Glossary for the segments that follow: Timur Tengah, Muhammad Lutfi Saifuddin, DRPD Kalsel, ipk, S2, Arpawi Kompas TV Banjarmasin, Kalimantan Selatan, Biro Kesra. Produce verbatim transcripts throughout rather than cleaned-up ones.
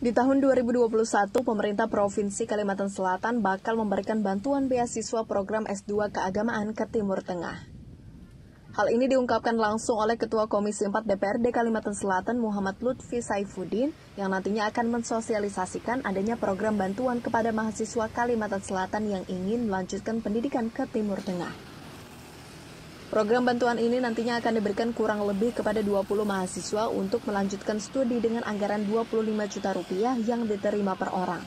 Di tahun dua ribu dua puluh satu, pemerintah Provinsi Kalimantan Selatan bakal memberikan bantuan beasiswa program S dua keagamaan ke Timur Tengah. Hal ini diungkapkan langsung oleh Ketua Komisi empat D P R D Kalimantan Selatan Muhammad Lutfi Saifuddin yang nantinya akan mensosialisasikan adanya program bantuan kepada mahasiswa Kalimantan Selatan yang ingin melanjutkan pendidikan ke Timur Tengah. Program bantuan ini nantinya akan diberikan kurang lebih kepada dua puluh mahasiswa untuk melanjutkan studi dengan anggaran dua puluh lima juta rupiah yang diterima per orang.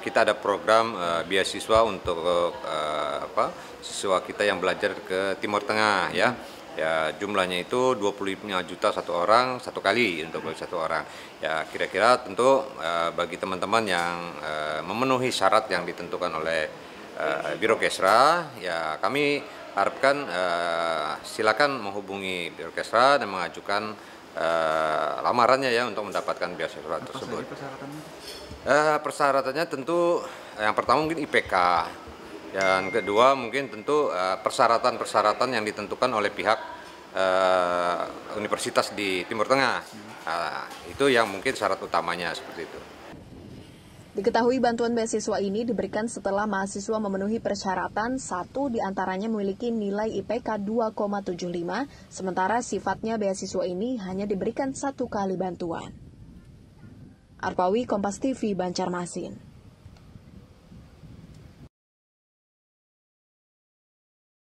Kita ada program uh, beasiswa untuk uh, apa, siswa kita yang belajar ke Timur Tengah ya. Ya, jumlahnya itu dua puluh lima juta satu orang satu kali untuk satu orang. Ya, kira-kira tentu uh, bagi teman-teman yang uh, memenuhi syarat yang ditentukan oleh uh, Biro Kesra, ya kami harapkan uh, silakan menghubungi Biro Kesra dan mengajukan Uh, lamarannya ya untuk mendapatkan beasiswa tersebut. Apa persyaratannya? Uh, persyaratannya tentu yang pertama mungkin I P K, yang kedua mungkin tentu persyaratan-persyaratan uh, yang ditentukan oleh pihak uh, universitas di Timur Tengah. Uh, itu yang mungkin syarat utamanya seperti itu. Diketahui bantuan beasiswa ini diberikan setelah mahasiswa memenuhi persyaratan, satu diantaranya memiliki nilai I P K dua koma tujuh lima, sementara sifatnya beasiswa ini hanya diberikan satu kali bantuan. Arpawi Kompas T V Banjarmasin.